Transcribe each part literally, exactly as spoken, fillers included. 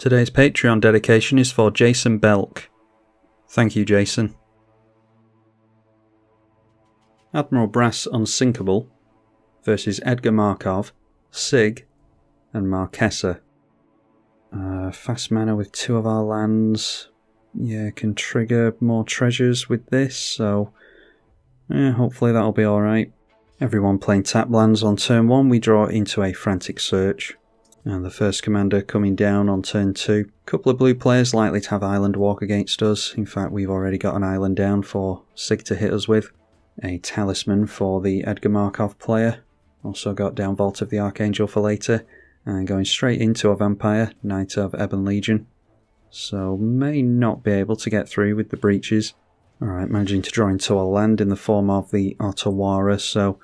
Today's Patreon dedication is for Jason Belk. Thank you, Jason. Admiral Brass Unsinkable versus Edgar Markov, Sig, and Marquesa. Uh, fast mana with two of our lands. Yeah, can trigger more treasures with this, so yeah, hopefully that'll be alright. Everyone playing tap lands on turn one, we draw into a Frantic Search. And the first commander coming down on turn two. Couple of blue players likely to have Island Walk against us. In fact, we've already got an island down for Sig to hit us with. A Talisman for the Edgar Markov player. Also got down Vault of the Archangel for later. And going straight into a Vampire, Knight of Ebon Legion. So may not be able to get through with the Breaches. Alright, managing to draw into a land in the form of the Otawara, so...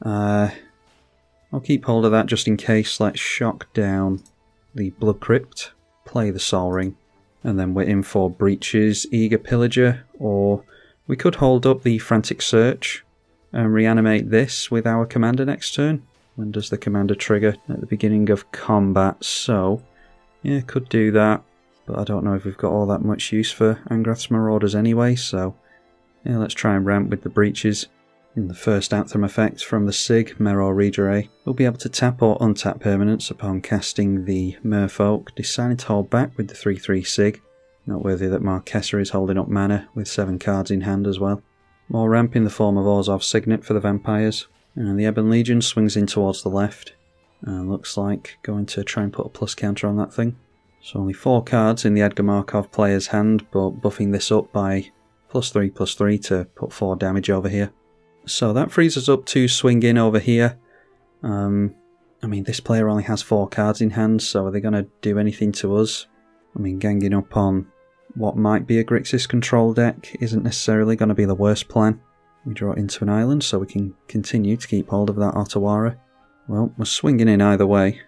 Uh... I'll keep hold of that just in case. Let's shock down the Blood Crypt, play the Sol Ring, and then we're in for Breaches, Eager Pillager, or we could hold up the Frantic Search and reanimate this with our commander next turn. When does the commander trigger? At the beginning of combat, so yeah, could do that, but I don't know if we've got all that much use for Angrath's Marauders anyway, so yeah, let's try and ramp with the Breaches. In the first Anthem effect from the Sig, Merfolk Redire, we'll be able to tap or untap permanents upon casting the Merfolk, deciding to hold back with the three three Sig. Noteworthy that Marquesa is holding up mana with seven cards in hand as well. More ramp in the form of Coercive Signet for the Vampires, and the Ebon Legion swings in towards the left, and looks like going to try and put a plus counter on that thing. So only four cards in the Edgar Markov player's hand, but buffing this up by plus three plus three to put four damage over here. So that frees us up to swing in over here. Um, I mean, this player only has four cards in hand, so are they going to do anything to us? I mean, ganging up on what might be a Grixis control deck isn't necessarily going to be the worst plan. We draw into an island, so we can continue to keep hold of that Otawara. Well, we're swinging in either way,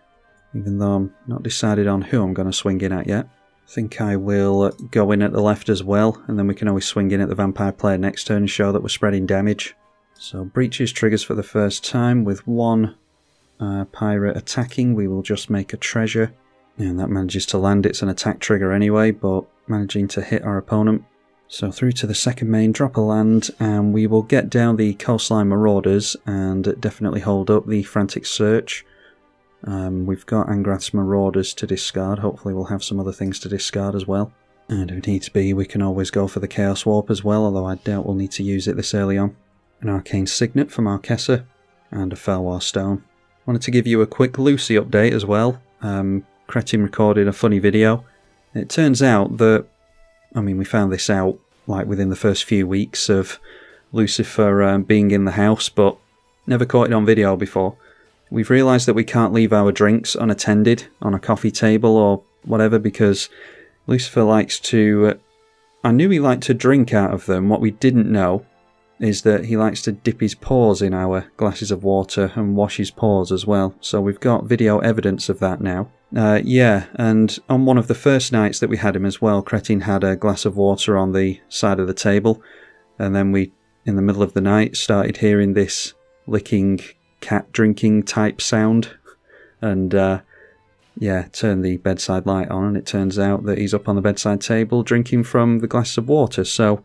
even though I'm not decided on who I'm going to swing in at yet. I think I will go in at the left as well, and then we can always swing in at the Vampire player next turn and show that we're spreading damage. So Breaches triggers for the first time with one uh, pirate attacking. We will just make a treasure, and that manages to land. It's an attack trigger anyway, but managing to hit our opponent. So through to the second main, drop a land, and we will get down the Coastline Marauders and definitely hold up the Frantic Search. Um, we've got Angrath's Marauders to discard. Hopefully we'll have some other things to discard as well. And if needs be, we can always go for the Chaos Warp as well, although I doubt we'll need to use it this early on. An Arcane Signet for Marquesa, and a Felwar Stone. Wanted to give you a quick Lucy update as well. Um, Cretin recorded a funny video. It turns out that, I mean, we found this out like within the first few weeks of Lucifer um, being in the house, but never caught it on video before. We've realised that we can't leave our drinks unattended on a coffee table or whatever, because Lucifer likes to... Uh, I knew he liked to drink out of them. What we didn't know is that he likes to dip his paws in our glasses of water and wash his paws as well. So we've got video evidence of that now. Uh, yeah, and on one of the first nights that we had him as well, Cretin had a glass of water on the side of the table, and then we, in the middle of the night, started hearing this licking, cat drinking type sound, and uh, yeah, turned the bedside light on, and it turns out that he's up on the bedside table drinking from the glass of water, so...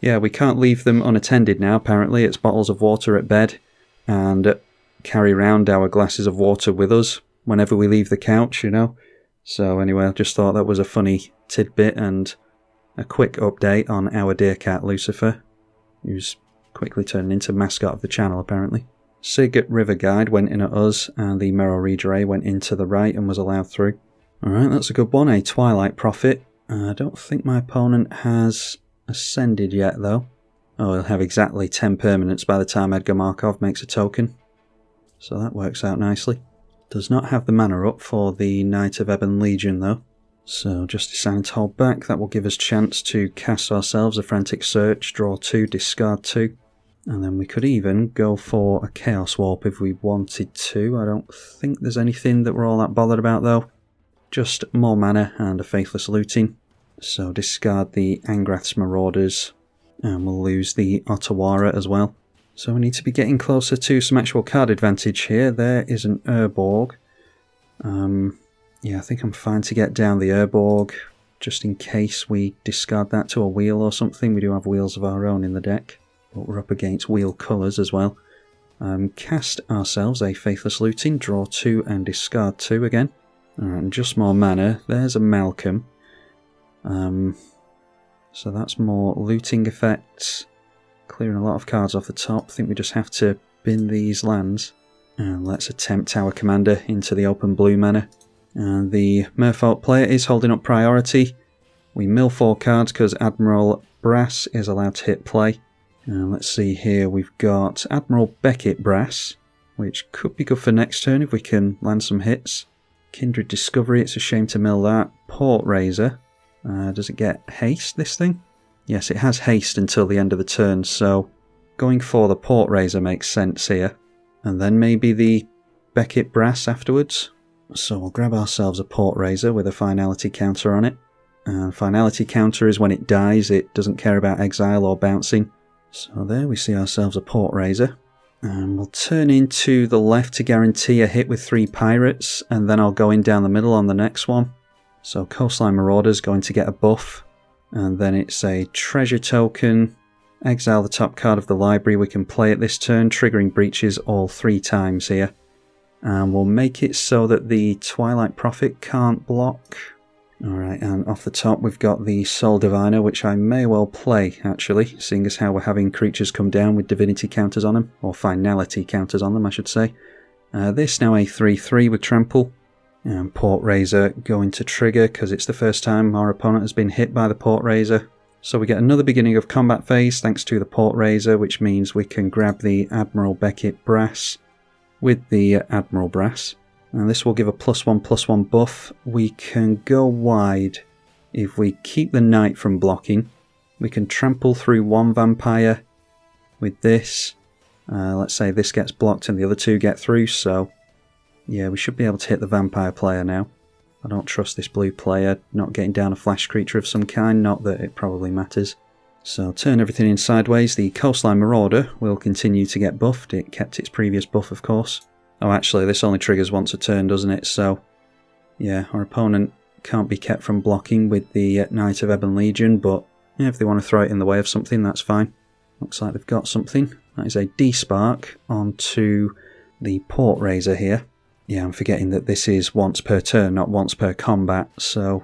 yeah, we can't leave them unattended now, apparently. It's bottles of water at bed, and carry round our glasses of water with us whenever we leave the couch, you know. So anyway, I just thought that was a funny tidbit and a quick update on our dear cat, Lucifer, who's quickly turned into mascot of the channel, apparently. Sig at River Guide went in at us, and the Merfolk Redire went into the right and was allowed through. Alright, that's a good one, a Twilight Prophet. Uh, I don't think my opponent has... Ascended yet, though. Oh, he'll have exactly ten permanents by the time Edgar Markov makes a token. So that works out nicely. Does not have the mana up for the Knight of Ebon Legion, though. So just deciding to hold back. That will give us chance to cast ourselves a Frantic Search, draw two, discard two. And then we could even go for a Chaos Warp if we wanted to. I don't think there's anything that we're all that bothered about, though. Just more mana and a Faithless Looting. So discard the Angrath's Marauders, and we'll lose the Otawara as well. So we need to be getting closer to some actual card advantage here. There is an Urborg. Um, yeah, I think I'm fine to get down the Urborg, just in case we discard that to a wheel or something. We do have wheels of our own in the deck, but we're up against wheel colours as well. Um, cast ourselves a Faithless Looting, draw two and discard two again. Alright, and just more mana. There's a Malcolm. Um, so that's more looting effects. Clearing a lot of cards off the top. I think we just have to bin these lands. And let's attempt our commander into the open blue mana. And the Merfolk player is holding up priority. We mill four cards because Admiral Brass is allowed to hit play. And let's see here, we've got Admiral Beckett Brass, which could be good for next turn if we can land some hits. Kindred Discovery, it's a shame to mill that. Port Razer. Uh, does it get haste, this thing? Yes, it has haste until the end of the turn, so going for the Port Razer makes sense here. And then maybe the Beckett Brass afterwards. So we'll grab ourselves a Port Razer with a finality counter on it. And finality counter is when it dies, it doesn't care about exile or bouncing. So there we see ourselves a Port Razer. And we'll turn into the left to guarantee a hit with three pirates, and then I'll go in down the middle on the next one. So Coastline Marauders going to get a buff, and then it's a treasure token. Exile the top card of the library. We can play it this turn, triggering Breaches all three times here. And we'll make it so that the Twilight Prophet can't block. Alright, and off the top we've got the Soul Diviner, which I may well play, actually, seeing as how we're having creatures come down with divinity counters on them, or finality counters on them, I should say. Uh, this now a three three with trample, and Port Razer going to trigger, because it's the first time our opponent has been hit by the Port Razer. So we get another beginning of combat phase thanks to the Port Razer, which means we can grab the Admiral Beckett Brass with the Admiral Brass. And this will give a plus one, plus one buff. We can go wide if we keep the knight from blocking. We can trample through one vampire with this. Uh, let's say this gets blocked and the other two get through, so yeah, we should be able to hit the vampire player now. I don't trust this blue player not getting down a flash creature of some kind, not that it probably matters. So turn everything in sideways. The Coastline Marauder will continue to get buffed. It kept its previous buff, of course. Oh, actually, this only triggers once a turn, doesn't it? So, yeah, our opponent can't be kept from blocking with the Knight of Ebon Legion, but yeah, if they want to throw it in the way of something, that's fine. Looks like they've got something. That is a D-Spark onto the Port Razer here. Yeah, I'm forgetting that this is once per turn, not once per combat, so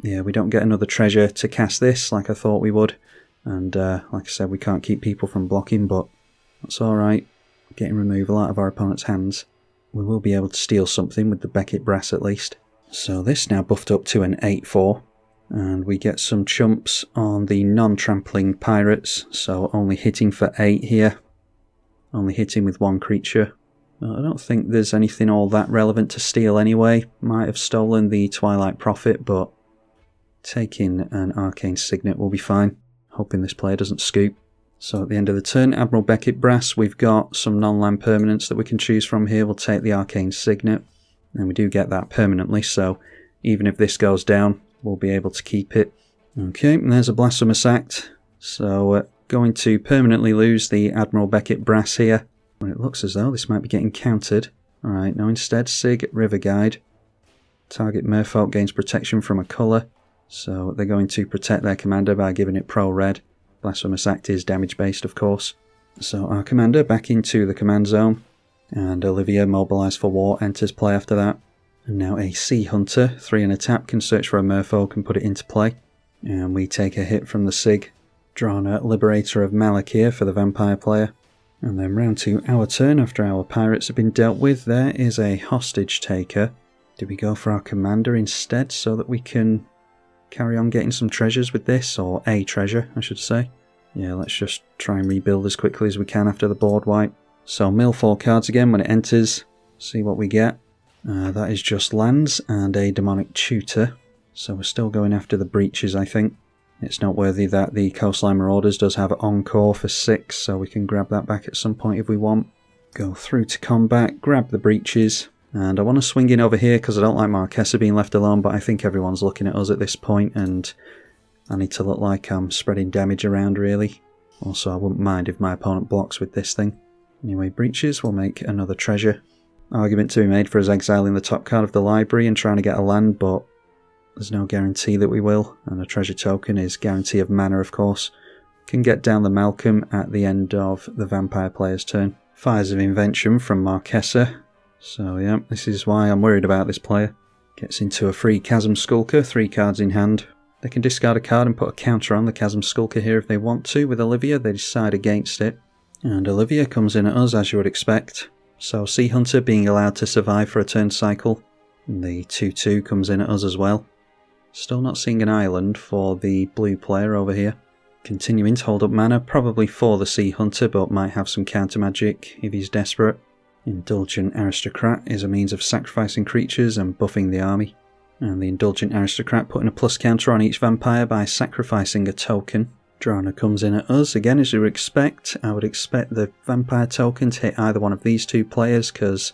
yeah, we don't get another treasure to cast this like I thought we would. And uh, like I said, we can't keep people from blocking, but that's alright. Getting removal out of our opponent's hands. We will be able to steal something with the Beckett Brass at least. So this now buffed up to an eight four. And we get some chumps on the non-trampling pirates. So only hitting for eight here. Only hitting with one creature. I don't think there's anything all that relevant to steal anyway. Might have stolen the Twilight Prophet, but taking an Arcane Signet will be fine. Hoping this player doesn't scoop. So at the end of the turn, Admiral Beckett Brass, we've got some non-land permanents that we can choose from here. We'll take the Arcane Signet, and we do get that permanently, so even if this goes down, we'll be able to keep it. Okay, and there's a Blasphemous Act, so uh, going to permanently lose the Admiral Beckett Brass here. Well, it looks as though this might be getting countered. Alright, now instead, Sig, River Guide. Target Merfolk gains protection from a colour, so they're going to protect their commander by giving it pro-red. Blasphemous Act is damage based, of course. So our commander back into the command zone, and Olivia, mobilised for war, enters play after that. And now a Sea Hunter, three and a tap, can search for a Merfolk and put it into play. And we take a hit from the Sig. Drana, Liberator of Malakir for the vampire player. And then round two, our turn after our pirates have been dealt with. There is a Hostage Taker. Do we go for our commander instead so that we can carry on getting some treasures with this, or a treasure, I should say. Yeah, let's just try and rebuild as quickly as we can after the board wipe. So mill four cards again when it enters, see what we get. Uh, that is just lands and a Demonic Tutor. So we're still going after the Breaches, I think. It's noteworthy that the Coastline Marauders does have Encore for six, so we can grab that back at some point if we want. Go through to combat, grab the Breaches. And I want to swing in over here because I don't like Marquesa being left alone, but I think everyone's looking at us at this point and I need to look like I'm spreading damage around, really. Also, I wouldn't mind if my opponent blocks with this thing. Anyway, Breaches will make another treasure. argument to be made for us exiling the top card of the library and trying to get a land, but there's no guarantee that we will, and a treasure token is guarantee of mana, of course. Can get down the Malcolm at the end of the vampire player's turn. Fires of Invention from Marquesa. So yeah, this is why I'm worried about this player. Gets into a free Chasm Skulker, three cards in hand. They can discard a card and put a counter on the Chasm Skulker here if they want to. With Olivia, they decide against it. And Olivia comes in at us, as you would expect. So Sea Hunter being allowed to survive for a turn cycle. And the two two comes in at us as well. Still not seeing an island for the blue player over here. Continuing to hold up mana, probably for the Sea Hunter, but might have some counter magic if he's desperate. Indulgent Aristocrat is a means of sacrificing creatures and buffing the army. And the Indulgent Aristocrat putting a plus counter on each vampire by sacrificing a token. Drana comes in at us, again as you would expect. I would expect the vampire token to hit either one of these two players, because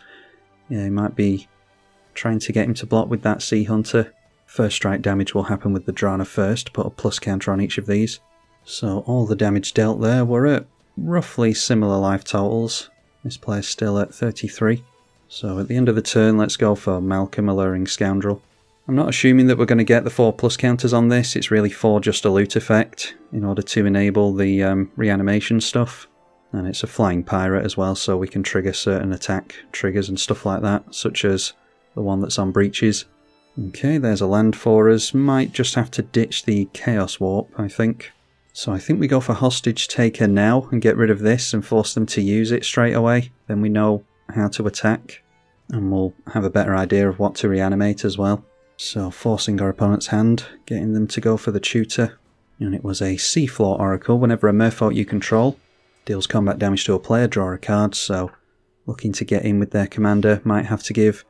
yeah, he might be trying to get him to block with that Sea Hunter. First strike damage will happen with the Drana first, put a plus counter on each of these. So all the damage dealt there were at roughly similar life totals. This player's still at thirty-three. So at the end of the turn, let's go for Malcolm Alluring Scoundrel. I'm not assuming that we're going to get the four plus counters on this. It's really for just a loot effect in order to enable the um, reanimation stuff. And it's a flying pirate as well, so we can trigger certain attack triggers and stuff like that, such as the one that's on Breaches. Okay, there's a land for us. Might just have to ditch the Chaos Warp, I think. So I think we go for Hostage Taker now and get rid of this and force them to use it straight away. Then we know how to attack and we'll have a better idea of what to reanimate as well. So forcing our opponent's hand, getting them to go for the tutor. And it was a Seafloor Oracle. Whenever a Merfolk you control deals combat damage to a player, draw a card. So looking to get in with their commander, might have to give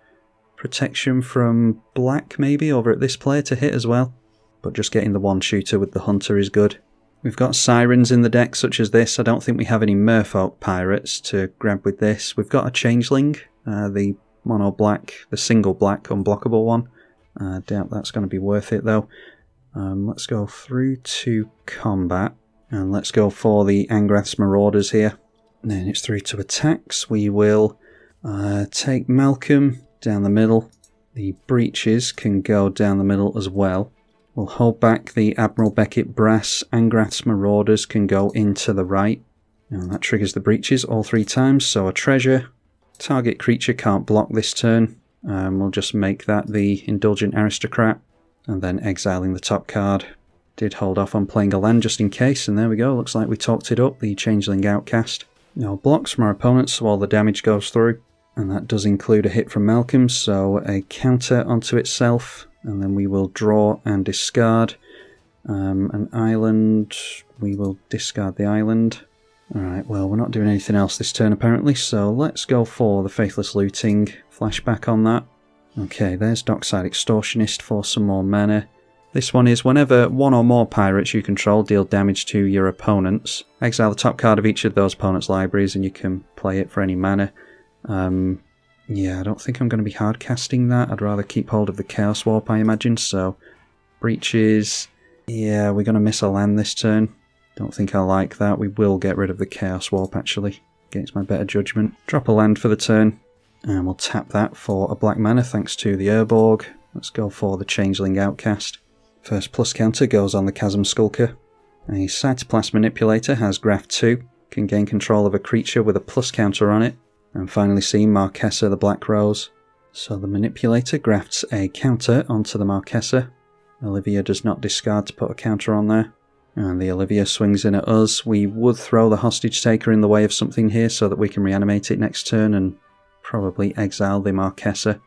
protection from black maybe over at this player to hit as well. But just getting the one shooter with the hunter is good. We've got sirens in the deck such as this. I don't think we have any Merfolk pirates to grab with this. We've got a Changeling, uh, the mono black, the single black unblockable one. I uh, doubt that's going to be worth it though. Um, let's go through to combat and let's go for the Angrath's Marauders here. And then it's through to attacks. We will uh, take Malcolm down the middle. The Breaches can go down the middle as well. We'll hold back the Admiral Beckett Brass. Angrath's Marauders can go into the right. And that triggers the Breaches all three times, so a treasure. Target creature can't block this turn. Um, we'll just make that the Indulgent Aristocrat. And then exiling the top card. Did hold off on playing a land just in case, and there we go. Looks like we talked it up, the Changeling Outcast. No blocks from our opponents, so all the damage goes through. And that does include a hit from Malcolm, so a counter onto itself. And then we will draw and discard um, an island. We will discard the island. Alright, well, we're not doing anything else this turn apparently, so let's go for the Faithless Looting. Flashback on that. Okay, there's Dockside Extortionist for some more mana. This one is whenever one or more pirates you control deal damage to your opponents, exile the top card of each of those opponents' libraries and you can play it for any mana. Um, Yeah, I don't think I'm going to be hard casting that. I'd rather keep hold of the Chaos Warp, I imagine, so Breaches. Yeah, we're going to miss a land this turn. Don't think I like that. We will get rid of the Chaos Warp, actually, against my better judgment. Drop a land for the turn, and we'll tap that for a black mana, thanks to the Urborg. Let's go for the Changeling Outcast. First plus counter goes on the Chasm Skulker. A Cytoplast Manipulator has Graph two. Can gain control of a creature with a plus counter on it. And finally seen Marquesa the Black Rose. So the Manipulator grafts a counter onto the Marquesa. Olivia does not discard to put a counter on there. And the Olivia swings in at us. We would throw the Hostage Taker in the way of something here so that we can reanimate it next turn and probably exile the Marquesa.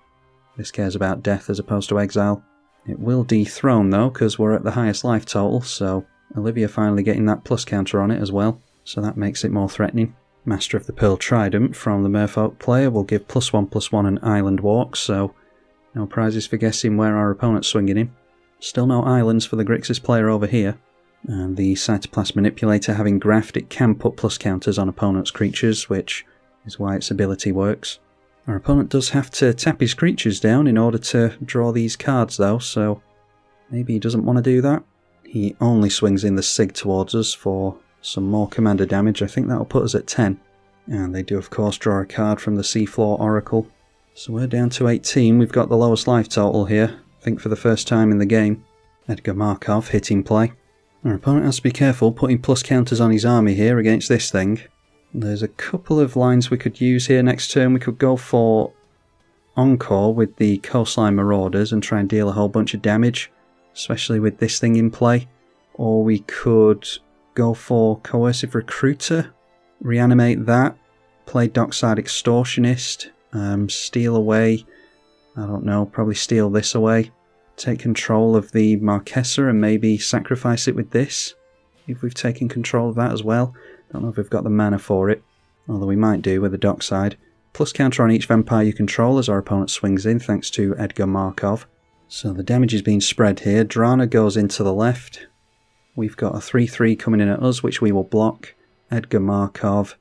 This cares about death as opposed to exile. It will dethrone though because we're at the highest life total, so Olivia finally getting that plus counter on it as well. So that makes it more threatening. Master of the Pearl Trident from the Merfolk player will give plus one plus one an island walk, so no prizes for guessing where our opponent's swinging him. Still no islands for the Grixis player over here. And the Cytoplast Manipulator having graft, it can put plus counters on opponent's creatures, which is why its ability works. Our opponent does have to tap his creatures down in order to draw these cards though, so maybe he doesn't want to do that. He only swings in the Sig towards us for some more commander damage. I think that'll put us at ten. And they do of course draw a card from the Seafloor Oracle. So we're down to eighteen, we've got the lowest life total here, I think for the first time in the game. Edgar Markov hitting play. Our opponent has to be careful putting plus counters on his army here against this thing. There's a couple of lines we could use here next turn. We could go for Encore with the Coastline Marauders and try and deal a whole bunch of damage, especially with this thing in play. Or we could go for Coercive Recruiter, reanimate that, play Dockside Extortionist, um, steal away, I don't know, probably steal this away, take control of the Marquesa and maybe sacrifice it with this, if we've taken control of that as well. Don't know if we've got the mana for it, although we might do with the Dockside. Plus counter on each vampire you control as our opponent swings in, thanks to Edgar Markov. So the damage is being spread here. Drana goes into the left. We've got a three three coming in at us, which we will block. Edgar Markov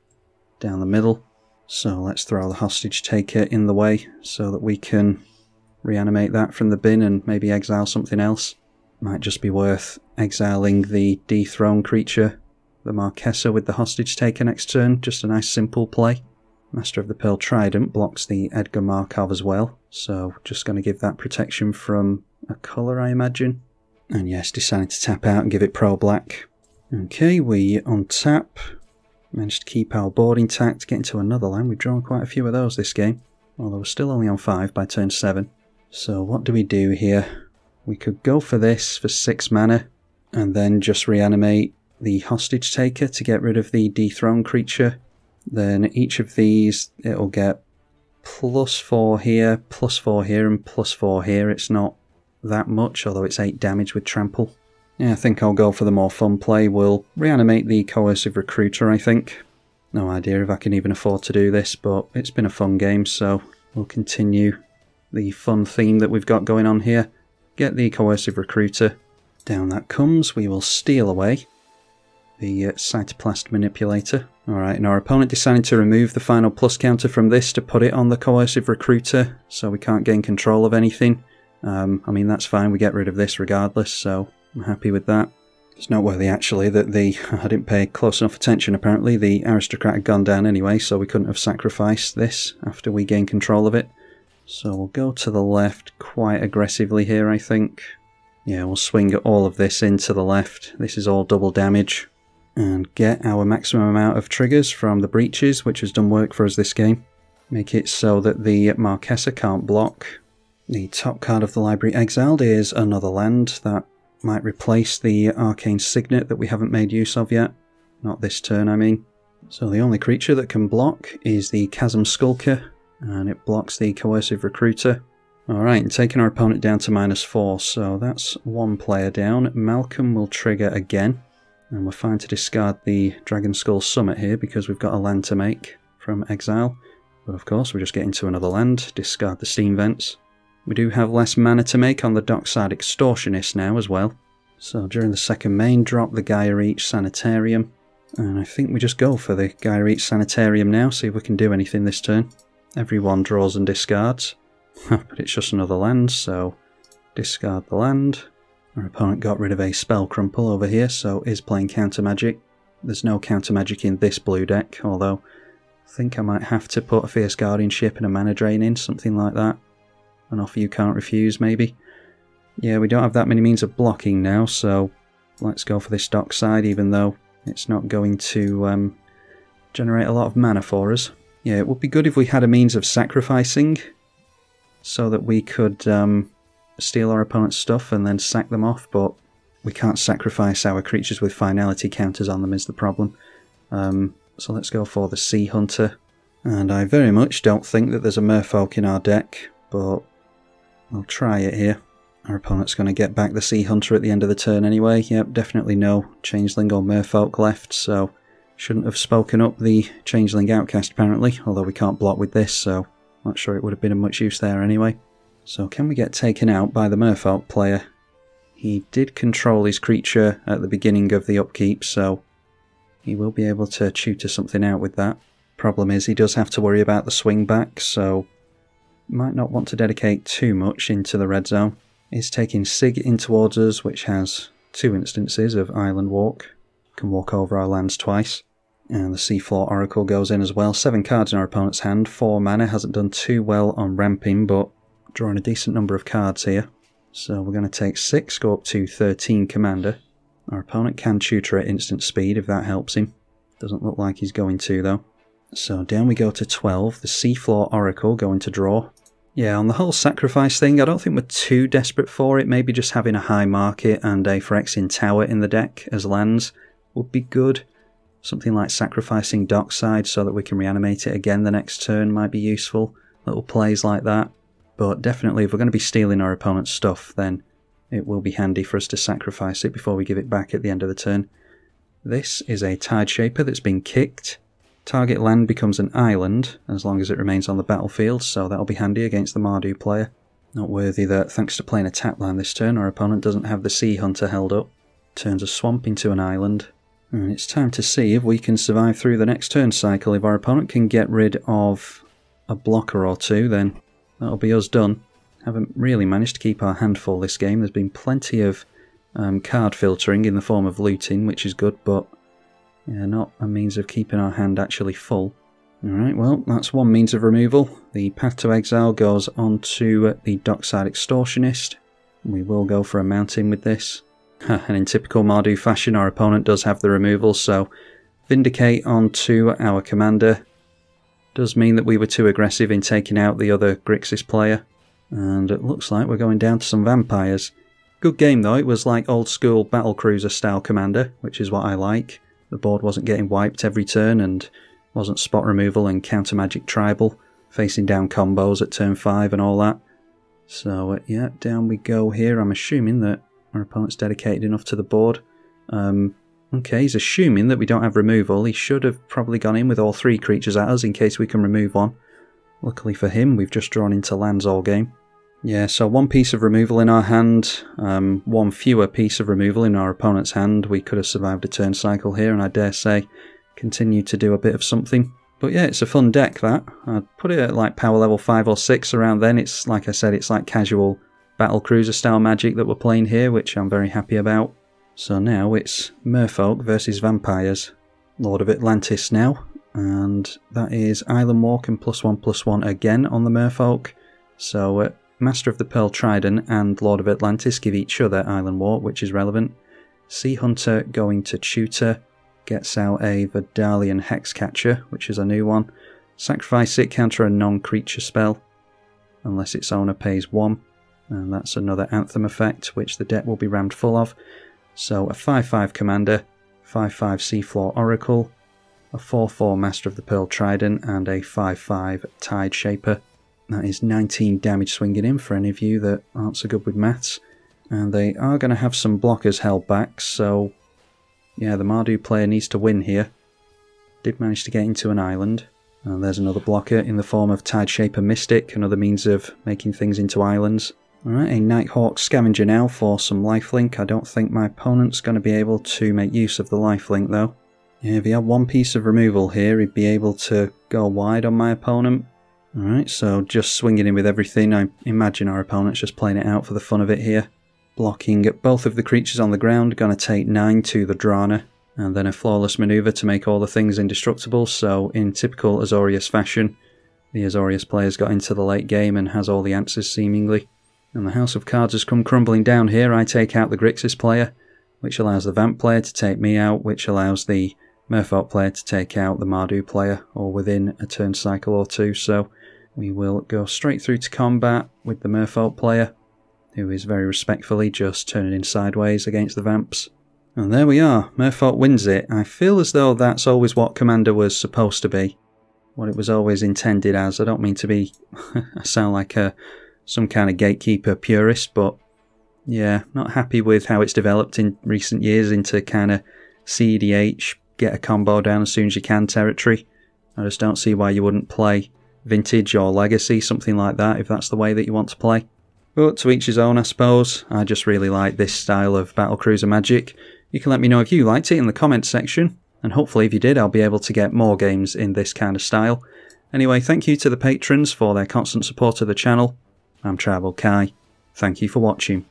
down the middle. So let's throw the Hostage Taker in the way so that we can reanimate that from the bin and maybe exile something else. Might just be worth exiling the dethroned creature, the Marquesa, with the Hostage Taker next turn. Just a nice simple play. Master of the Pearl Trident blocks the Edgar Markov as well, so just going to give that protection from a colour, I imagine. And yes, decided to tap out and give it pro black. Okay, we untap. Managed to keep our board intact, get into another land. We've drawn quite a few of those this game, although we're still only on five by turn seven. So what do we do here? We could go for this for six mana, and then just reanimate the Hostage Taker to get rid of the dethroned creature. Then each of these, it'll get plus four here, plus four here, and plus four here. It's not that much, although it's eight damage with trample. Yeah, I think I'll go for the more fun play. We'll reanimate the Coercive Recruiter, I think. No idea if I can even afford to do this, but it's been a fun game, so we'll continue the fun theme that we've got going on here. Get the Coercive Recruiter. Down that comes. We will steal away the uh, Cytoplast Manipulator. Alright, and our opponent decided to remove the final plus counter from this to put it on the Coercive Recruiter, so we can't gain control of anything. Um, I mean, that's fine, we get rid of this regardless, so I'm happy with that. It's noteworthy, actually, that the... I didn't pay close enough attention, apparently. The Aristocrat had gone down anyway, so we couldn't have sacrificed this after we gained control of it. So we'll go to the left quite aggressively here, I think. Yeah, we'll swing all of this into the left. This is all double damage. And get our maximum amount of triggers from the Breaches, which has done work for us this game. Make it so that the Marquesa can't block. The top card of the library exiled is another land. That might replace the Arcane Signet that we haven't made use of yet. Not this turn, I mean. So the only creature that can block is the Chasm Skulker, and it blocks the Coercive Recruiter. Alright, and taking our opponent down to minus four, so that's one player down. Malcolm will trigger again. And we're fine to discard the Dragon Skull Summit here because we've got a land to make from exile. But of course we just get into another land, discard the Steam Vents. We do have less mana to make on the Dockside Extortionist now as well. So during the second main, drop the Gaia Reach Sanitarium. And I think we just go for the Gaia Reach Sanitarium now, see if we can do anything this turn. Everyone draws and discards. But it's just another land, so discard the land. Our opponent got rid of a Spell Crumple over here, so is playing counter magic. There's no counter magic in this blue deck, although I think I might have to put a Fierce Guardianship and a Mana Drain in, something like that. An offer you can't refuse, maybe. Yeah, we don't have that many means of blocking now, so let's go for this Dockside, even though it's not going to um, generate a lot of mana for us. Yeah, it would be good if we had a means of sacrificing, so that we could... Um, steal our opponent's stuff and then sack them off, but we can't sacrifice our creatures with finality counters on them is the problem. Um, so let's go for the Sea Hunter. And I very much don't think that there's a Merfolk in our deck, but we'll try it here. Our opponent's going to get back the Sea Hunter at the end of the turn anyway. Yep, definitely no Changeling or Merfolk left, so shouldn't have spoken up the Changeling Outcast apparently, although we can't block with this, so not sure it would have been of much use there anyway. So can we get taken out by the Merfolk player? He did control his creature at the beginning of the upkeep, so he will be able to tutor something out with that. Problem is he does have to worry about the swing back, so might not want to dedicate too much into the red zone. He's taking Sig in towards us, which has two instances of Island Walk. Can walk over our lands twice. And the Seafloor Oracle goes in as well. Seven cards in our opponent's hand. Four mana. Hasn't done too well on ramping, but drawing a decent number of cards here. So we're going to take six, go up to thirteen commander. Our opponent can tutor at instant speed if that helps him. Doesn't look like he's going to, though. So down we go to twelve. The Seafloor Oracle going to draw. Yeah, on the whole sacrifice thing, I don't think we're too desperate for it. Maybe just having a high market and a Phyrexian Tower in the deck as lands would be good. Something like sacrificing Dockside so that we can reanimate it again the next turn might be useful. Little plays like that. But definitely if we're going to be stealing our opponent's stuff, then it will be handy for us to sacrifice it before we give it back at the end of the turn. This is a Tideshaper that's been kicked. Target land becomes an island as long as it remains on the battlefield, so that'll be handy against the Mardu player. Not worthy that thanks to playing a tap land this turn, our opponent doesn't have the Sea Hunter held up. Turns a swamp into an island. And it's time to see if we can survive through the next turn cycle. If our opponent can get rid of a blocker or two, then that'll be us done. Haven't really managed to keep our hand full this game. There's been plenty of um, card filtering in the form of looting, which is good, but yeah, not a means of keeping our hand actually full. Alright, well, that's one means of removal. The Path to Exile goes on to the Dockside Extortionist. We will go for a mountain with this. And in typical Mardu fashion, our opponent does have the removal, so Vindicate onto our commander does mean that we were too aggressive in taking out the other Grixis player. And it looks like we're going down to some vampires. Good game though, it was like old school battlecruiser style commander, which is what I like. The board wasn't getting wiped every turn and wasn't spot removal and counter magic tribal, facing down combos at turn five and all that. So uh, yeah, down we go here. I'm assuming that our opponent's dedicated enough to the board. Um, okay, he's assuming that we don't have removal. He should have probably gone in with all three creatures at us in case we can remove one. Luckily for him, we've just drawn into lands all game. Yeah, so one piece of removal in our hand, um, one fewer piece of removal in our opponent's hand. We could have survived a turn cycle here, and I dare say continue to do a bit of something. But yeah, it's a fun deck, that. I'd put it at like power level five or six around then. It's, like I said, it's like casual battlecruiser style magic that we're playing here, which I'm very happy about. So now it's Merfolk versus Vampires. Lord of Atlantis now. And that is Island Walk and plus one plus one again on the Merfolk. So uh, Master of the Pearl Trident and Lord of Atlantis give each other Island Walk, which is relevant. Sea Hunter going to Tutor. Gets out a Vidalian Hexcatcher, which is a new one. Sacrifice it, counter a non-creature spell. Unless its owner pays one. And that's another Anthem effect, which the deck will be rammed full of. So a five five Commander, five five Seafloor Oracle, a four four Master of the Pearl Trident, and a five five Tideshaper. That is nineteen damage swinging in for any of you that aren't so good with maths. And they are going to have some blockers held back, so yeah, the Mardu player needs to win here. Did manage to get into an island. And there's another blocker in the form of Tideshaper Mystic, another means of making things into islands. Alright, a Nighthawk Scavenger now for some lifelink. I don't think my opponent's going to be able to make use of the lifelink though. Yeah, if he had one piece of removal here, he'd be able to go wide on my opponent. Alright, so just swinging in with everything. I imagine our opponent's just playing it out for the fun of it here. Blocking at both of the creatures on the ground, going to take nine to the Drana. And then a flawless manoeuvre to make all the things indestructible, so in typical Azorius fashion, the Azorius player's got into the late game and has all the answers seemingly. And the House of Cards has come crumbling down here. I take out the Grixis player, which allows the Vamp player to take me out, which allows the Merfolk player to take out the Mardu player, or within a turn cycle or two. So we will go straight through to combat with the Merfolk player, who is very respectfully just turning in sideways against the Vamps. And there we are, Merfolk wins it. I feel as though that's always what Commander was supposed to be, what it was always intended as. I don't mean to be, I sound like a some kind of gatekeeper purist, but yeah, not happy with how it's developed in recent years into kind of C D H, get a combo down as soon as you can territory. I just don't see why you wouldn't play Vintage or Legacy, something like that, if that's the way that you want to play. But to each his own, I suppose. I just really like this style of battlecruiser magic. You can let me know if you liked it in the comments section, and hopefully if you did, I'll be able to get more games in this kind of style. Anyway, thank you to the patrons for their constant support of the channel. I'm Tribal Kai. Thank you for watching.